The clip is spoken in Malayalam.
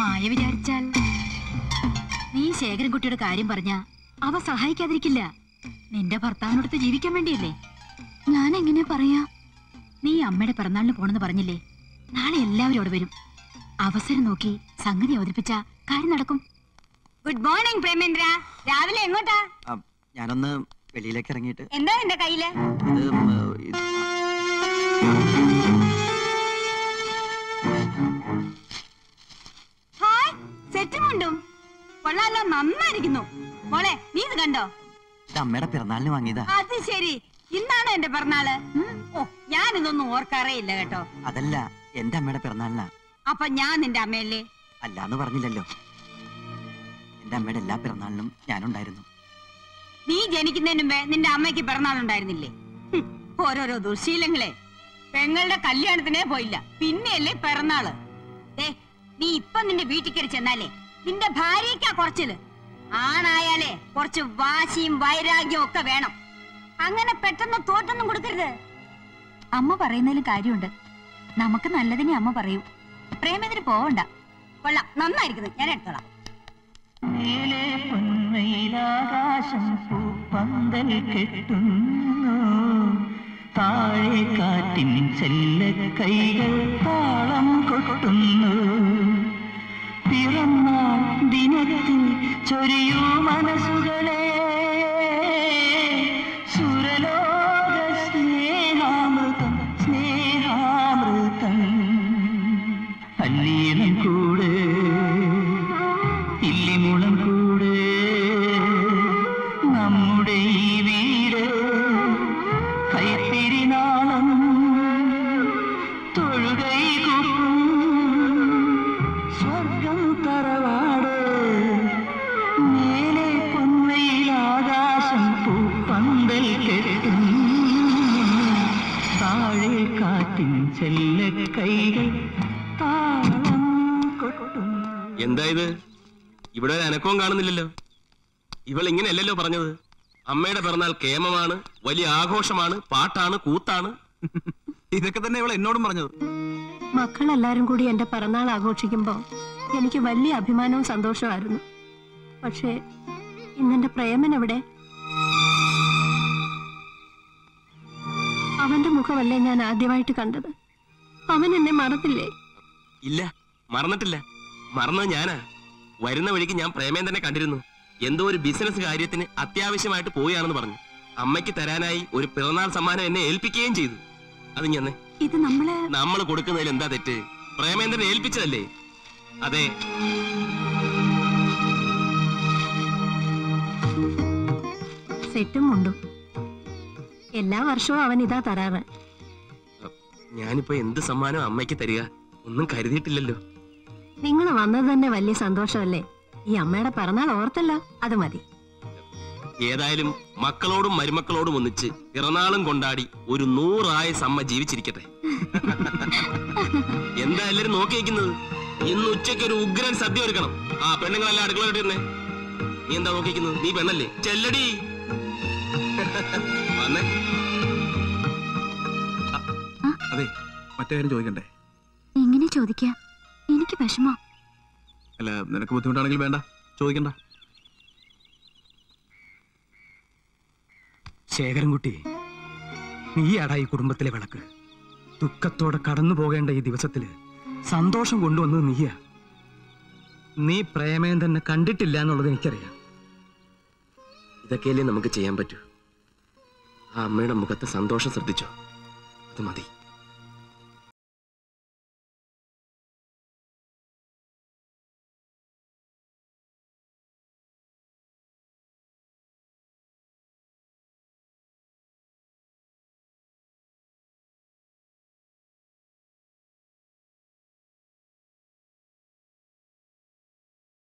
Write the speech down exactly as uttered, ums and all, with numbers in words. മായ വിചാരിച്ചാൽ നീ ശേഖരൻകുട്ടിയുടെ കാര്യം പറഞ്ഞ അവ സഹായിക്കാതിരിക്കില്ല. നിന്റെ ഭർത്താവിനടുത്ത് ജീവിക്കാൻ വേണ്ടിയല്ലേ. ഞാൻ എങ്ങനെ പറയാ? നീ അമ്മയുടെ പിറന്നാളിന് പോണെന്ന് പറഞ്ഞില്ലേ? നാളെ എല്ലാവരും അവിടെ വരും. അവസരം നോക്കി സംഗതി അവതരിപ്പിച്ച കാര്യം നടക്കും. Good morning Premendra. രാവിലെ എങ്ങോട്ടാ? ഞാനൊന്ന് വെളിയിലേക്ക് ഇറങ്ങിയിട്ട്. എന്താ നിന്റെ കയ്യില്? കൊള്ളാലോ, നന്നായിരിക്കുന്നു മോളെ. നീ ഇത് കണ്ടോ? അമ്മയുടെ പിറന്നാളിന് വാങ്ങിയതാ. അത് ശരി, ഇന്നാണോ എന്റെ പിറന്നാള്? ഓ, ഞാൻ ഇതൊന്നും ഓർക്കാറേ ഇല്ല കേട്ടോ. അതല്ല, എന്റെ അമ്മയുടെ പിറന്നാളിനാ. അപ്പൊ ഞാൻ നിന്റെ അമ്മയല്ലേ? അല്ലാന്ന് പറഞ്ഞില്ലല്ലോ. എന്റെ അമ്മയുടെ എല്ലാ പിറന്നാളിനും ഞാനുണ്ടായിരുന്നു. നീ ജനിക്കുന്നതിന് മുമ്പേ നിന്റെ അമ്മയ്ക്ക് പിറന്നാളുണ്ടായിരുന്നില്ലേ? ഓരോരോ ദുശീലങ്ങളെ. പെങ്ങളുടെ കല്യാണത്തിനേ പോയില്ല, പിന്നെയല്ലേ പിറന്നാള്. ഏ, നീ ഇപ്പൊ നിന്റെ വീട്ടിൽ കയറി ചെന്നാലേ നിന്റെ ഭാര്യക്കാ കുറച്ചില്. ആണായാലേ കുറച്ച് വാശിയും വൈരാഗ്യവും ഒക്കെ വേണം. അങ്ങനെ പെട്ടെന്ന് തോറ്റൊന്നും കൊടുക്കരുത്. അമ്മ പറയുന്നതിലും കാര്യമുണ്ട്. നമുക്ക് നല്ലതിനെ അമ്മ പറയൂ. പ്രേമേന്ദ്രൻ പോവണ്ട. കൊള്ളാം, നന്നായിരിക്കുന്നു. ഞാൻ എടുത്തോളാം. താഴെ കാറ്റിൻ ചെല്ല കൈകൾ താളം കൊട്ടുന്നു. പിറന്ന ദിനത്തിൽ ചൊരിയൂ മനസ്സുകളെ, സുരലോക സ്നേഹാമൃതം സ്നേഹാമൃതം. അല്ലിയിലും കൂടെ ഇല്ലിമുളം കൂടെ നമ്മുടെ ഈ വീട് കൈത്തിരിനാളം തൊഴുകൈ കൂപ്പും സ്വർഗം തറവാട്. മേലെ പൊൻവയിൽ ആകാശം പൂപ്പന്തൽ കെട്ടും. താഴെ കാറ്റിൻ ചെല്ല കൈകൾ താളം കൊട്ടും. എന്തായത്? ഇവിടെ ഒരു അനക്കവും കാണുന്നില്ലല്ലോ. ഇവൾ ഇങ്ങനെയല്ലല്ലോ പറഞ്ഞത്. അമ്മയുടെ പിറന്നാൾ കേമമാണ്, വലിയ ആഘോഷമാണ്, പാട്ടാണ്, കൂത്താണ്. ഇതൊക്കെ തന്നെ ഇവൾ എന്നോടും പറഞ്ഞത്. മക്കളെല്ലാരും കൂടി എന്റെ പിറന്നാൾ ആഘോഷിക്കുമ്പോ എനിക്ക് വലിയ അഭിമാനവും സന്തോഷമായിരുന്നു. പക്ഷേ ഇന്നെന്റെ പ്രേമൻ എവിടെ? അവന്റെ മുഖമല്ലേ ഞാൻ ആദ്യമായിട്ട് കണ്ടത്. അവൻ എന്നെ മറന്നില്ലേ? ഇല്ല, മറന്നിട്ടില്ല. മറന്നത് ഞാനാ. വരുന്ന വഴിക്ക് ഞാൻ പ്രേമേന്ദ്രനെ കണ്ടിരുന്നു. എന്തോ ഒരു ബിസിനസ് കാര്യത്തിന് അത്യാവശ്യമായിട്ട് പോവുകയാണെന്ന് പറഞ്ഞു. അമ്മയ്ക്ക് തരാനായി ഒരു പിറന്നാൾ സമ്മാനം എന്നെ ഏൽപ്പിക്കുകയും ചെയ്തു. അത് ഞാൻ ഇത് നമ്മള് നമ്മള് കൊടുക്കുന്നതിൽ എന്താ തെറ്റ്? പ്രേമേന്ദ്രനെ ഏൽപ്പിച്ചതല്ലേ? അതെ, സെറ്റും മുണ്ടും. എല്ലാ വർഷവും അവൻ ഇതാ തരാറ്. ഞാനിപ്പോ എന്ത് സമ്മാനം അമ്മയ്ക്ക് തരിക? ഒന്നും കരുതിയിട്ടില്ലല്ലോ. നിങ്ങൾ വന്നത് തന്നെ വലിയ സന്തോഷമല്ലേ. ഈ അമ്മയുടെ പിറന്നാൾ ഓർത്തല്ലോ, അത് മതി. ഏതായാലും മക്കളോടും മരുമക്കളോടും ഒന്നിച്ച് പിറന്നാളും കൊണ്ടാടി ഒരു നൂറായ സമ്മ ജീവിച്ചിരിക്കട്ടെ. എന്താ എല്ലാരും നോക്കി നിൽക്കുന്നത്? ഇന്ന് ഉച്ചയ്ക്ക് ഒരു ഉഗ്രൻ സദ്യ ഒരുക്കണം. ആ പെണ്ണുങ്ങളെല്ലാം അടുക്കളയിട്ടിരുന്നേ. നീ എന്താ നോക്കിക്കുന്നത്? നീ പെണ്ണല്ലേ? ചെല്ലടി വന്നേ. അതെ, മറ്റേ കാര്യം ചോദിക്കണ്ടേ? എങ്ങനെ ചോദിക്കാ? എനിക്ക് വിഷമോ? അല്ല, നിനക്ക് ബുദ്ധിമുട്ടാണെങ്കിൽ വേണ്ട, ചോദിക്കണ്ട. ശേഖരൻകുട്ടി, നീയാടാ ഈ കുടുംബത്തിലെ വിളക്ക്. ദുഃഖത്തോടെ കടന്നു പോകേണ്ട ഈ ദിവസത്തില് സന്തോഷം കൊണ്ടുവന്നത് നീയാ. നീ പ്രേമേന്ദ്രൻ തന്നെ കണ്ടിട്ടില്ല എന്നുള്ളത് എനിക്കറിയാം. ഇതൊക്കെയല്ലേ നമുക്ക് ചെയ്യാൻ പറ്റൂ. ആ അമ്മയുടെ മുഖത്തെ സന്തോഷം ശ്രദ്ധിച്ചോ, അത് മതി.